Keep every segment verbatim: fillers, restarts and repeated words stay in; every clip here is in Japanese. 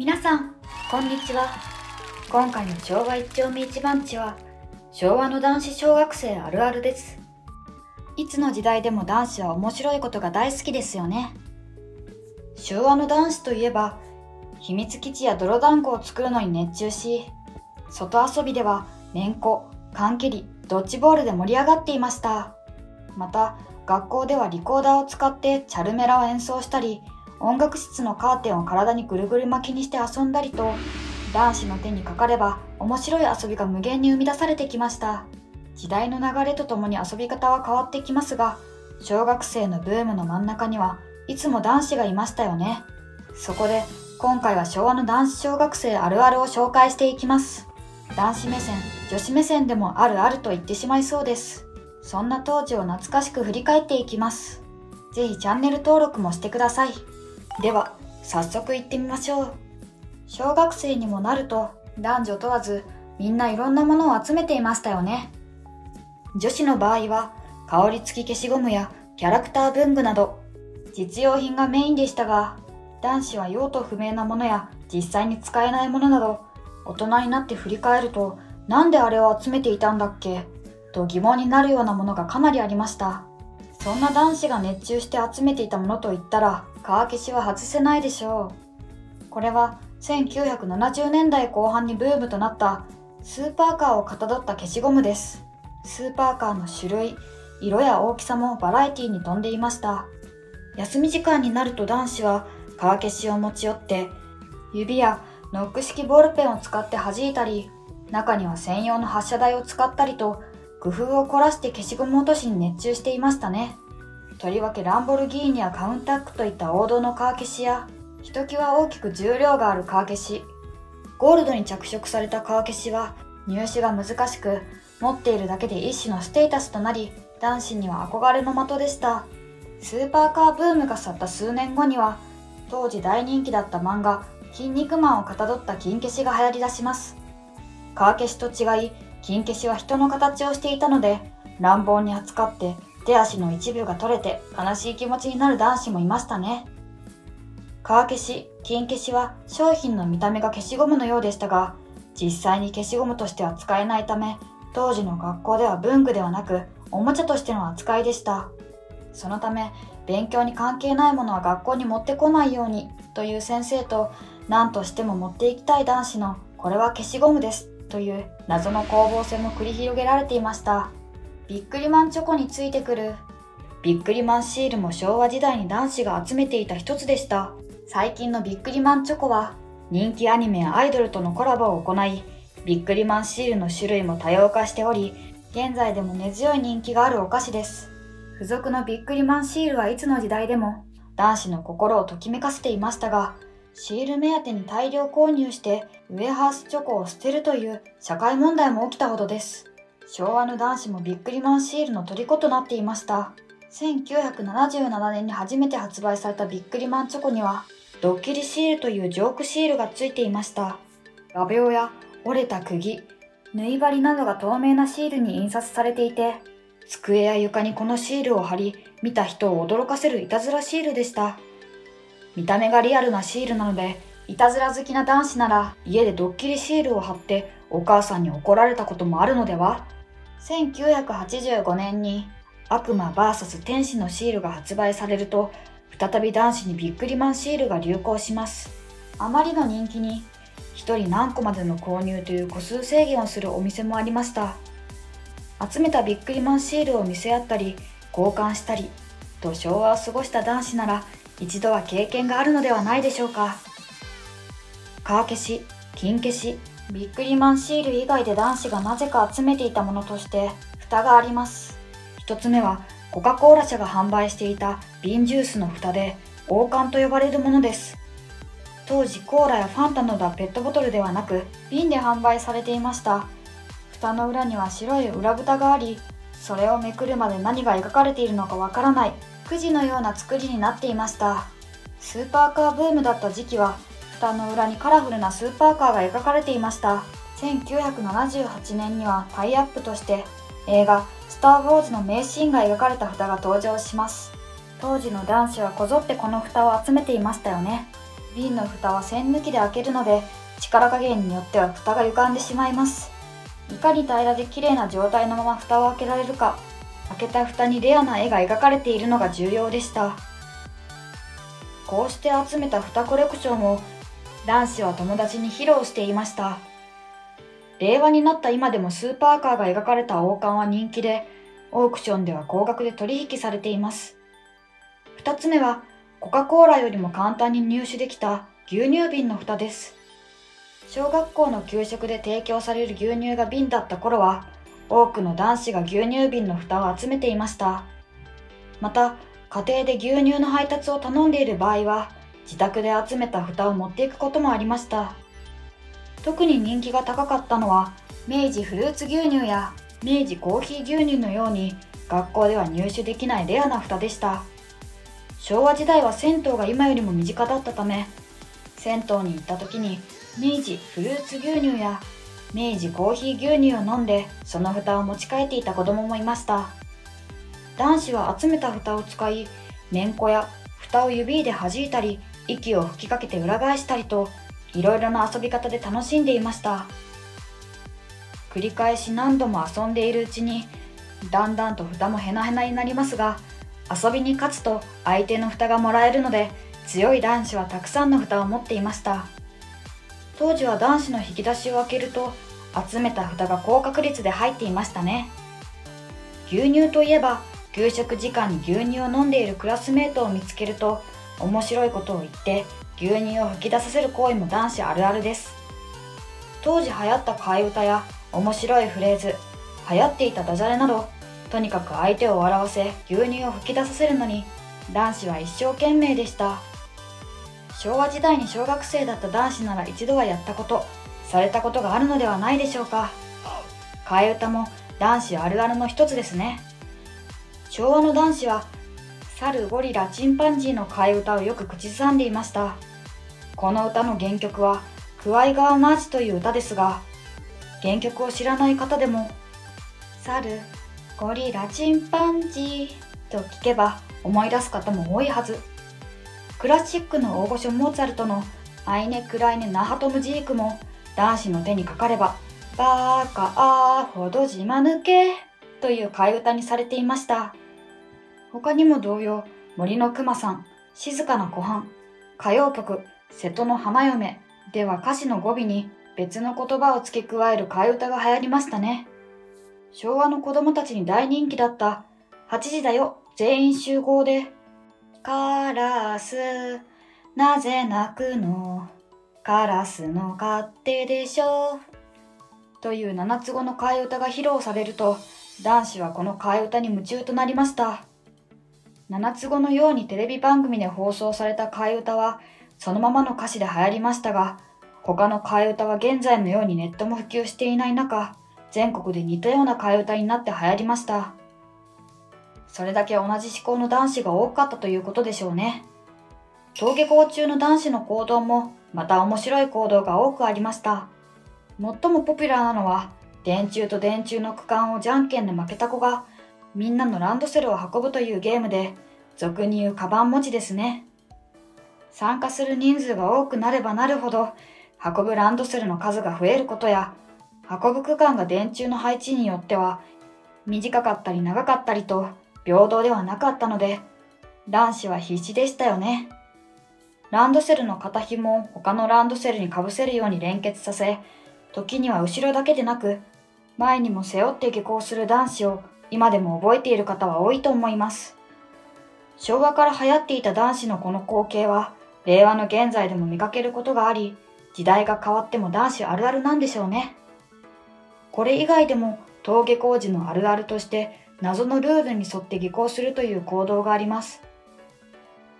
皆さん、こんにちは。今回の昭和一丁目一番地は、昭和の男子小学生あるあるです。いつの時代でも男子は面白いことが大好きですよね。昭和の男子といえば、秘密基地や泥団子を作るのに熱中し、外遊びではめんこ、缶蹴り、ドッジボールで盛り上がっていました。また、学校ではリコーダーを使ってチャルメラを演奏したり、音楽室のカーテンを体にぐるぐる巻きにして遊んだりと、男子の手にかかれば面白い遊びが無限に生み出されてきました。時代の流れとともに遊び方は変わってきますが、小学生のブームの真ん中にはいつも男子がいましたよね。そこで今回は昭和の男子小学生あるあるを紹介していきます。男子目線、女子目線でもあるあると言ってしまいそうです。そんな当時を懐かしく振り返っていきます。ぜひチャンネル登録もしてください。では早速行ってみましょう。小学生にもなると男女問わずみんないろんなものを集めていましたよね。女子の場合は香り付き消しゴムやキャラクター文具など実用品がメインでしたが、男子は用途不明なものや実際に使えないものなど大人になって振り返ると、なんであれを集めていたんだっけと疑問になるようなものがかなりありました。そんな男子が熱中して集めていたものといったら革消しは外せないでしょう。これはせんきゅうひゃくななじゅうねんだいこう半にブームとなったスーパーカーをかたどった消しゴムです。スーパーカーの種類、色や大きさもバラエティに富んでいました。休み時間になると男子は革消しを持ち寄って指やノック式ボールペンを使って弾いたり、中には専用の発射台を使ったりと工夫を凝らして消しゴム落としに熱中していましたね。とりわけランボルギーニやカウンタックといった王道の革消しや、ひときわ大きく重量がある革消し、ゴールドに着色された革消しは入手が難しく、持っているだけで一種のステータスとなり、男子には憧れの的でした。スーパーカーブームが去った数年後には、当時大人気だった漫画「筋肉マン」をかたどった金消しが流行りだします。革消しと違い金消しは人の形をしていたので、乱暴に扱って手足の一部が取れて悲しい気持ちになる男子もいましたね。革消し、金消しは商品の見た目が消しゴムのようでしたが、実際に消しゴムとしては使えないため、当時の学校では文具ではなくおもちゃとしての扱いでした。そのため勉強に関係ないものは学校に持ってこないようにという先生と、何としても持っていきたい男子のこれは消しゴムですという謎の攻防戦も繰り広げられていました。ビックリマンチョコについてくるビックリマンシールも昭和時代に男子が集めていた一つでした。最近のビックリマンチョコは人気アニメやアイドルとのコラボを行い、ビックリマンシールの種類も多様化しており、現在でも根強い人気があるお菓子です。付属のビックリマンシールはいつの時代でも男子の心をときめかせていましたが、シール目当てに大量購入してウェハースチョコを捨てるという社会問題も起きたほどです。昭和の男子もビックリマンシールの虜となっていました。せんきゅうひゃくななじゅうななねんに初めて発売されたビックリマンチョコにはドッキリシールというジョークシールがついていました。画鋲や折れた釘、縫い針などが透明なシールに印刷されていて、机や床にこのシールを貼り、見た人を驚かせるいたずらシールでした。見た目がリアルなシールなので、いたずら好きな男子なら家でドッキリシールを貼ってお母さんに怒られたこともあるのでは。せんきゅうひゃくはちじゅうごねんに悪魔 ブイエス 天使のシールが発売されると、再び男子にビックリマンシールが流行します。あまりの人気にひとり何個までの購入という個数制限をするお店もありました。集めたビックリマンシールを見せ合ったり交換したりと昭和を過ごした男子なら、一度は経験があるのではないでしょうか。革消し、金消し、ビックリマンシール以外で男子がなぜか集めていたものとして蓋があります。ひとつめはコカ・コーラ社が販売していた瓶ジュースの蓋で、王冠と呼ばれるものです。当時コーラやファンタなどはペットボトルではなく瓶で販売されていました。蓋の裏には白い裏蓋があり、それをめくるまで何が描かれているのかわからないくじのような作りになっていました。スーパーカーブームだった時期は蓋の裏にカラフルなスーパーカーが描かれていました。せんきゅうひゃくななじゅうはちねんにはタイアップとして映画「スター・ウォーズ」の名シーンが描かれた蓋が登場します。当時の男子はこぞってこの蓋を集めていましたよね。瓶の蓋は栓抜きで開けるので、力加減によっては蓋が歪んでしまいます。いかに平らで綺麗な状態のまま蓋を開けられるか、開けた蓋にレアな絵が描かれているのが重要でした。こうして集めた蓋コレクションを男子は友達に披露していました。令和になった今でもスーパーカーが描かれた王冠は人気で、オークションでは高額で取引されています。ふたつめはコカ・コーラよりも簡単に入手できた牛乳瓶の蓋です。小学校の給食で提供される牛乳が瓶だった頃は、多くの男子が牛乳瓶の蓋を集めていました。また家庭で牛乳の配達を頼んでいる場合は、自宅で集めた蓋を持っていくこともありました。特に人気が高かったのは明治フルーツ牛乳や明治コーヒー牛乳のように、学校では入手できないレアな蓋でした。昭和時代は銭湯が今よりも身近だったため、銭湯に行った時に明治フルーツ牛乳や明治コーヒー牛乳を飲んで、その蓋を持ち帰っていた子供もいました。男子は集めた蓋を使い、めんこや蓋を指で弾いたり、息を吹きかけて裏返したりと、いろいろな遊び方で楽しんでいました。繰り返し何度も遊んでいるうちに、だんだんと蓋もヘナヘナになりますが、遊びに勝つと相手の蓋がもらえるので、強い男子はたくさんの蓋を持っていました。当時は男子の引き出しを開けると、集めた蓋が高確率で入っていましたね。牛乳といえば、給食時間に牛乳を飲んでいるクラスメートを見つけると面白いことを言って牛乳を吹き出させる行為も男子あるあるです。当時流行った替え歌や面白いフレーズ、流行っていたダジャレなど、とにかく相手を笑わせ牛乳を吹き出させるのに男子は一生懸命でした。昭和時代に小学生だった男子なら一度はやったこと、されたことがあるのではないでしょうか。替え歌も男子あるあるの一つですね。昭和の男子は猿、ゴリラ、チンパンジーの替え歌をよく口ずさんでいました。この歌の原曲はクワイガーマーチという歌ですが、原曲を知らない方でも猿、ゴリラ、チンパンジーと聞けば思い出す方も多いはず。クラシックの大御所モーツァルトのアイネ・クライネ・ナハトムジークも、男子の手にかかればバーカアーほどじまぬけという替え歌にされていました。他にも同様、森のくまさん、静かな湖畔、歌謡曲、瀬戸の花嫁では歌詞の語尾に別の言葉を付け加える替え歌が流行りましたね。昭和の子供たちに大人気だったはちじだよ全員集合で、カラス、なぜ泣くの、カラスの勝手でしょというななつごの替え歌が披露されると、男子はこの替え歌に夢中となりました。七つ子のようにテレビ番組で放送された替え歌はそのままの歌詞で流行りましたが、他の替え歌は現在のようにネットも普及していない中、全国で似たような替え歌になって流行りました。それだけ同じ思考の男子が多かったということでしょうね。登下校中の男子の行動もまた面白い行動が多くありました。最もポピュラーなのは、電柱と電柱の区間をじゃんけんで負けた子がみんなのランドセルを運ぶというゲームで、俗に言うカバン持ちですね。参加する人数が多くなればなるほど、運ぶランドセルの数が増えることや、運ぶ区間が電柱の配置によっては短かったり長かったりと平等ではなかったので、男子は必死でしたよね。ランドセルの片紐を他のランドセルにかぶせるように連結させ、時には後ろだけでなく前にも背負って下校する男子を今でも覚えている方は多いと思います。昭和から流行っていた男子のこの光景は、令和の現在でも見かけることがあり、時代が変わっても男子あるあるなんでしょうね。これ以外でも、登下校時のあるあるとして、謎のルールに沿って下校するという行動があります。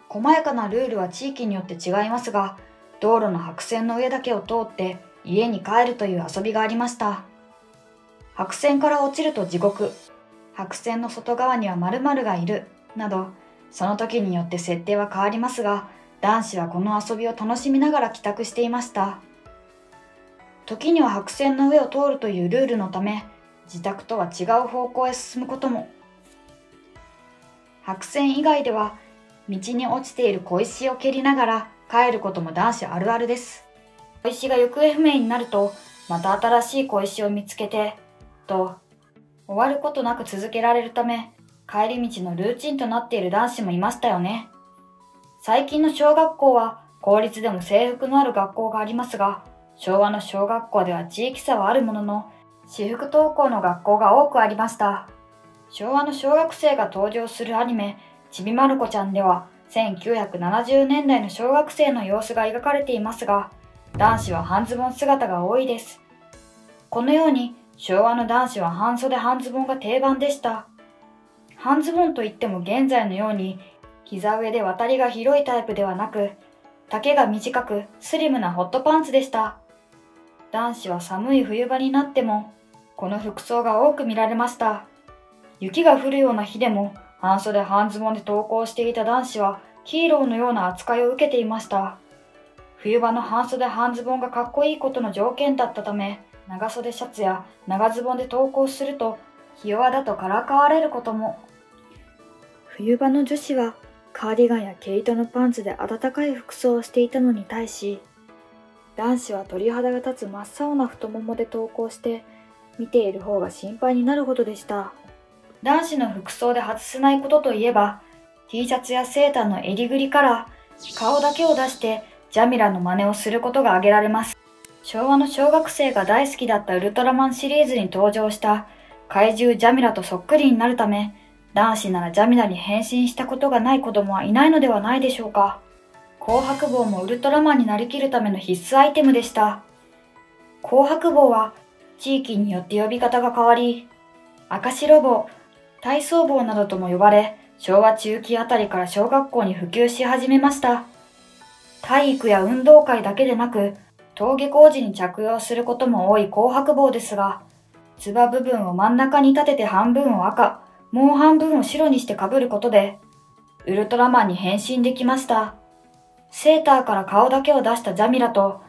細やかなルールは地域によって違いますが、道路の白線の上だけを通って家に帰るという遊びがありました。白線から落ちると地獄、白線の外側には〇〇がいるなど、その時によって設定は変わりますが、男子はこの遊びを楽しみながら帰宅していました。時には白線の上を通るというルールのため、自宅とは違う方向へ進むことも。白線以外では道に落ちている小石を蹴りながら帰ることも男子あるあるです。小石が行方不明になると、また新しい小石を見つけて、と、終わることなく続けられるため、帰り道のルーチンとなっている男子もいましたよね。最近の小学校は公立でも制服のある学校がありますが、昭和の小学校では地域差はあるものの、私服登校の学校が多くありました。昭和の小学生が登場するアニメ、ちびまる子ちゃんでは、せんきゅうひゃくななじゅうねんだいの小学生の様子が描かれていますが、男子は半ズボン姿が多いです。このように、昭和の男子は半袖半ズボンが定番でした。半ズボンといっても現在のように膝上で渡りが広いタイプではなく、丈が短くスリムなホットパンツでした。男子は寒い冬場になってもこの服装が多く見られました。雪が降るような日でも半袖半ズボンで登校していた男子はヒーローのような扱いを受けていました。冬場の半袖半ズボンがかっこいいことの条件だったため、長袖シャツや長ズボンで登校するとひ弱だとからかわれることも。冬場の女子はカーディガンや毛糸のパンツで暖かい服装をしていたのに対し、男子は鳥肌が立つ真っ青な太ももで登校して、見ている方が心配になるほどでした。男子の服装で外せないことといえば、T シャツやセーターの襟ぐりから顔だけを出してジャミラの真似をすることが挙げられます。昭和の小学生が大好きだったウルトラマンシリーズに登場した怪獣ジャミラとそっくりになるため、男子ならジャミラに変身したことがない子供はいないのではないでしょうか。紅白帽もウルトラマンになりきるための必須アイテムでした。紅白帽は地域によって呼び方が変わり、赤白帽、体操帽などとも呼ばれ、昭和中期あたりから小学校に普及し始めました。体育や運動会だけでなく、登下校時に着用することも多い紅白帽ですが、つば部分を真ん中に立てて半分を赤、もう半分を白にして被ることで、ウルトラマンに変身できました。セーターから顔だけを出したジャミラと、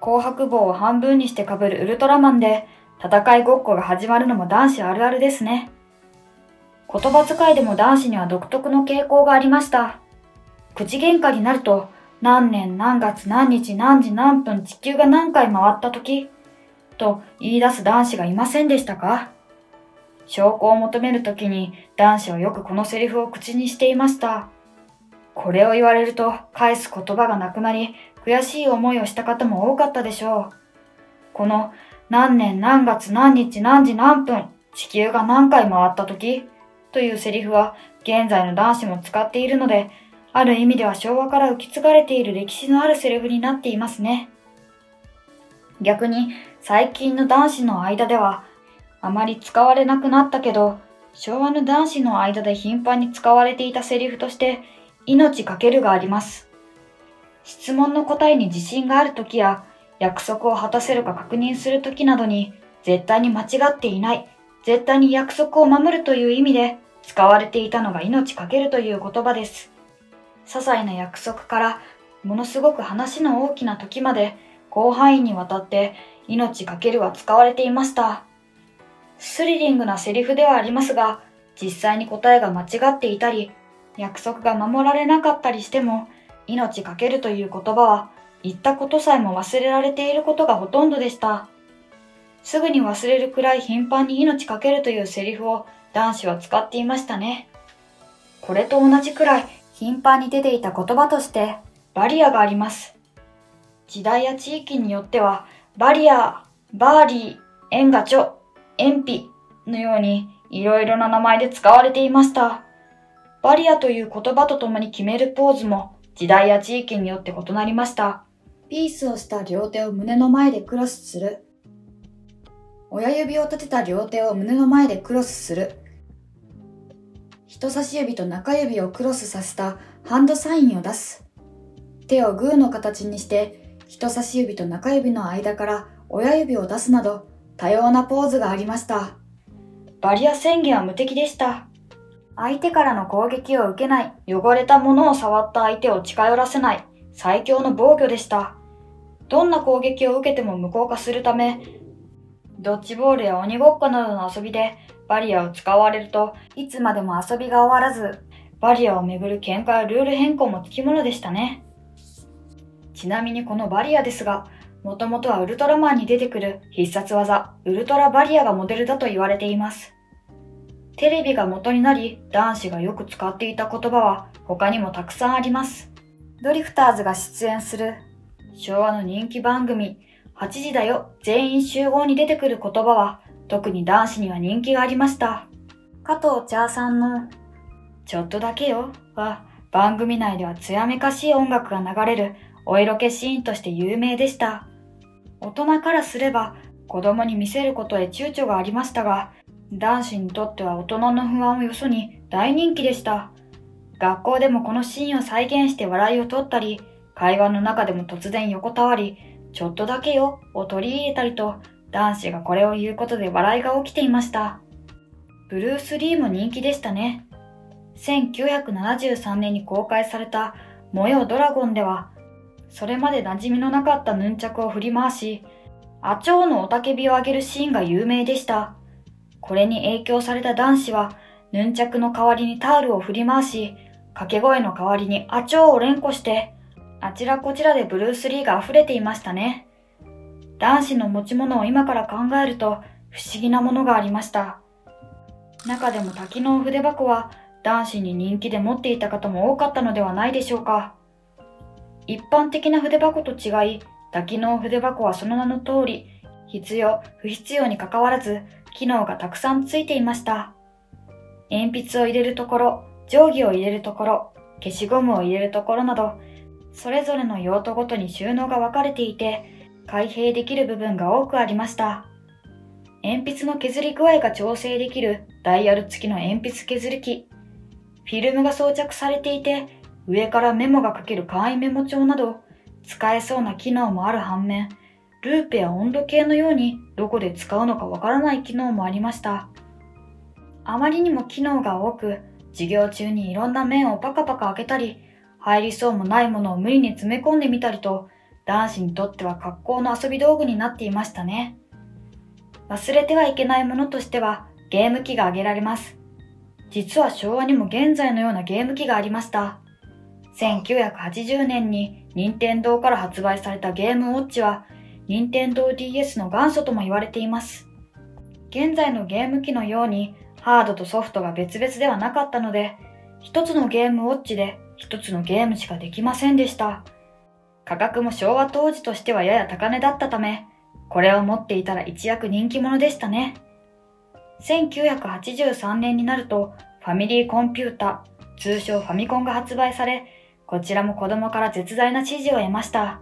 紅白帽を半分にして被るウルトラマンで、戦いごっこが始まるのも男子あるあるですね。言葉遣いでも男子には独特の傾向がありました。口喧嘩になると、何年何月何日何時何分地球が何回回った時、と言い出す男子がいませんでしたか？証拠を求めるときに男子はよくこのセリフを口にしていました。これを言われると返す言葉がなくなり、悔しい思いをした方も多かったでしょう。この何年何月何日何時何分地球が何回回ったときというセリフは現在の男子も使っているので、ある意味では昭和から受け継がれている歴史のあるセリフになっていますね。逆に最近の男子の間ではあまり使われなくなったけど、昭和の男子の間で頻繁に使われていたセリフとして、命かけるがあります。質問の答えに自信があるときや、約束を果たせるか確認するときなどに、絶対に間違っていない、絶対に約束を守るという意味で、使われていたのが命かけるという言葉です。些細な約束から、ものすごく話の大きな時まで、広範囲にわたって、命かけるは使われていました。スリリングなセリフではありますが、実際に答えが間違っていたり、約束が守られなかったりしても、命かけるという言葉は、言ったことさえも忘れられていることがほとんどでした。すぐに忘れるくらい頻繁に命かけるというセリフを男子は使っていましたね。これと同じくらい頻繁に出ていた言葉として、バリアがあります。時代や地域によっては、バリア、バーリー、エンガチョ、塩ビのようにいろいろな名前で使われていました。バリアという言葉とともに決めるポーズも時代や地域によって異なりました。ピースをした両手を胸の前でクロスする。親指を立てた両手を胸の前でクロスする。人差し指と中指をクロスさせたハンドサインを出す。手をグーの形にして人差し指と中指の間から親指を出すなど、多様なポーズがありました。バリア宣言は無敵でした。相手からの攻撃を受けない、汚れたものを触った相手を近寄らせない、最強の防御でした。どんな攻撃を受けても無効化するため、ドッジボールや鬼ごっこなどの遊びでバリアを使われると、いつまでも遊びが終わらず、バリアをめぐる喧嘩やルール変更もつきものでしたね。ちなみにこのバリアですが、もともとはウルトラマンに出てくる必殺技、ウルトラバリアがモデルだと言われています。テレビが元になり、男子がよく使っていた言葉は他にもたくさんあります。ドリフターズが出演する昭和の人気番組、はちじだよ全員集合に出てくる言葉は、特に男子には人気がありました。加藤茶さんのちょっとだけよは、番組内では艶めかしい音楽が流れるお色気シーンとして有名でした。大人からすれば子供に見せることへ躊躇がありましたが、男子にとっては大人の不安をよそに大人気でした。学校でもこのシーンを再現して笑いを取ったり、会話の中でも突然横たわり、ちょっとだけよを取り入れたりと、男子がこれを言うことで笑いが起きていました。ブルース・リーも人気でしたね。せんきゅうひゃくななじゅうさんねんに公開された燃えよドラゴンでは、それまで馴染みのなかったヌンチャクを振り回し、アチョウの雄たけびを上げるシーンが有名でした。これに影響された男子は、ヌンチャクの代わりにタオルを振り回し、掛け声の代わりにアチョウを連呼して、あちらこちらでブルース・リーが溢れていましたね。男子の持ち物を今から考えると不思議なものがありました。中でも多機能筆箱は男子に人気で持っていた方も多かったのではないでしょうか。一般的な筆箱と違い、多機能筆箱はその名の通り、必要、不必要にかかわらず、機能がたくさんついていました。鉛筆を入れるところ、定規を入れるところ、消しゴムを入れるところなど、それぞれの用途ごとに収納が分かれていて、開閉できる部分が多くありました。鉛筆の削り具合が調整できるダイヤル付きの鉛筆削り機、フィルムが装着されていて、上からメモが書ける簡易メモ帳など、使えそうな機能もある反面、ルーペや温度計のようにどこで使うのかわからない機能もありました。あまりにも機能が多く、授業中にいろんな面をパカパカ開けたり、入りそうもないものを無理に詰め込んでみたりと、男子にとっては格好の遊び道具になっていましたね。忘れてはいけないものとしてはゲーム機が挙げられます。実は昭和にも現在のようなゲーム機がありました。せんきゅうひゃくはちじゅうねんに任天堂から発売されたゲームウォッチは任天堂 ディーエス の元祖とも言われています。現在のゲーム機のようにハードとソフトが別々ではなかったので、一つのゲームウォッチで一つのゲームしかできませんでした。価格も昭和当時としてはやや高値だったため、これを持っていたら一躍人気者でしたね。せんきゅうひゃくはちじゅうさんねんになるとファミリーコンピュータ、通称ファミコンが発売され、こちらも子供から絶大な支持を得ました。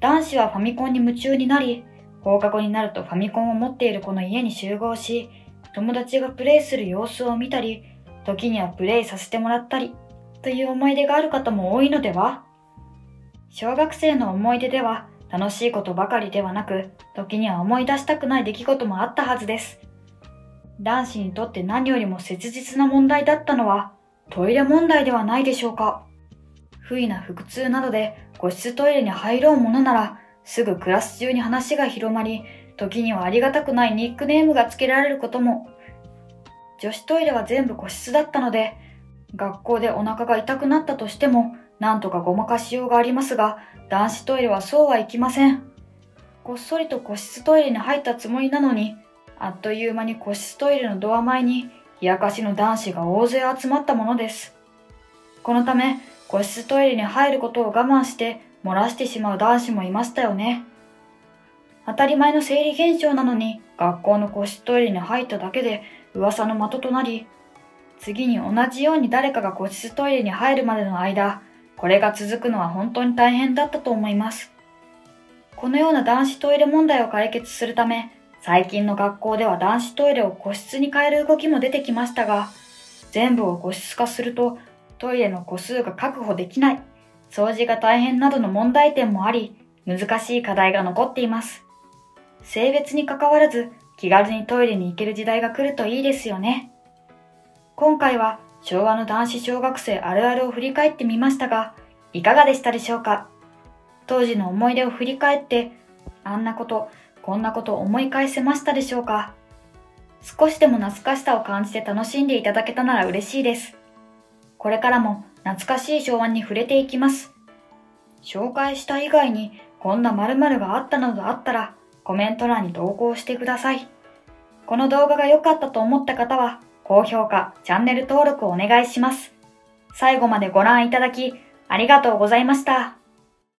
男子はファミコンに夢中になり、放課後になるとファミコンを持っている子の家に集合し、友達がプレイする様子を見たり、時にはプレイさせてもらったり、という思い出がある方も多いのでは？小学生の思い出では楽しいことばかりではなく、時には思い出したくない出来事もあったはずです。男子にとって何よりも切実な問題だったのはトイレ問題ではないでしょうか。不意な腹痛などで個室トイレに入ろうものなら、すぐクラス中に話が広まり、時にはありがたくないニックネームがつけられることも。女子トイレは全部個室だったので、学校でお腹が痛くなったとしても、なんとかごまかしようがありますが、男子トイレはそうはいきません。こっそりと個室トイレに入ったつもりなのに、あっという間に個室トイレのドア前に、冷やかしの男子が大勢集まったものです。このため、個室トイレに入ることを我慢して漏らしてしまう男子もいましたよね。当たり前の生理現象なのに、学校の個室トイレに入っただけで噂の的となり、次に同じように誰かが個室トイレに入るまでの間、これが続くのは本当に大変だったと思います。このような男子トイレ問題を解決するため、最近の学校では男子トイレを個室に変える動きも出てきましたが、全部を個室化するとトイレの個数が確保できない、掃除が大変などの問題点もあり、難しい課題が残っています。性別に関わらず気軽にトイレに行ける時代が来るといいですよね。今回は昭和の男子小学生あるあるを振り返ってみましたが、いかがでしたでしょうか。当時の思い出を振り返って、あんなこと、こんなことを思い返せましたでしょうか。少しでも懐かしさを感じて楽しんでいただけたなら嬉しいです。これからも懐かしい昭和に触れていきます。紹介した以外にこんな〇〇があったなどあったらコメント欄に投稿してください。この動画が良かったと思った方は高評価、チャンネル登録をお願いします。最後までご覧いただきありがとうございました。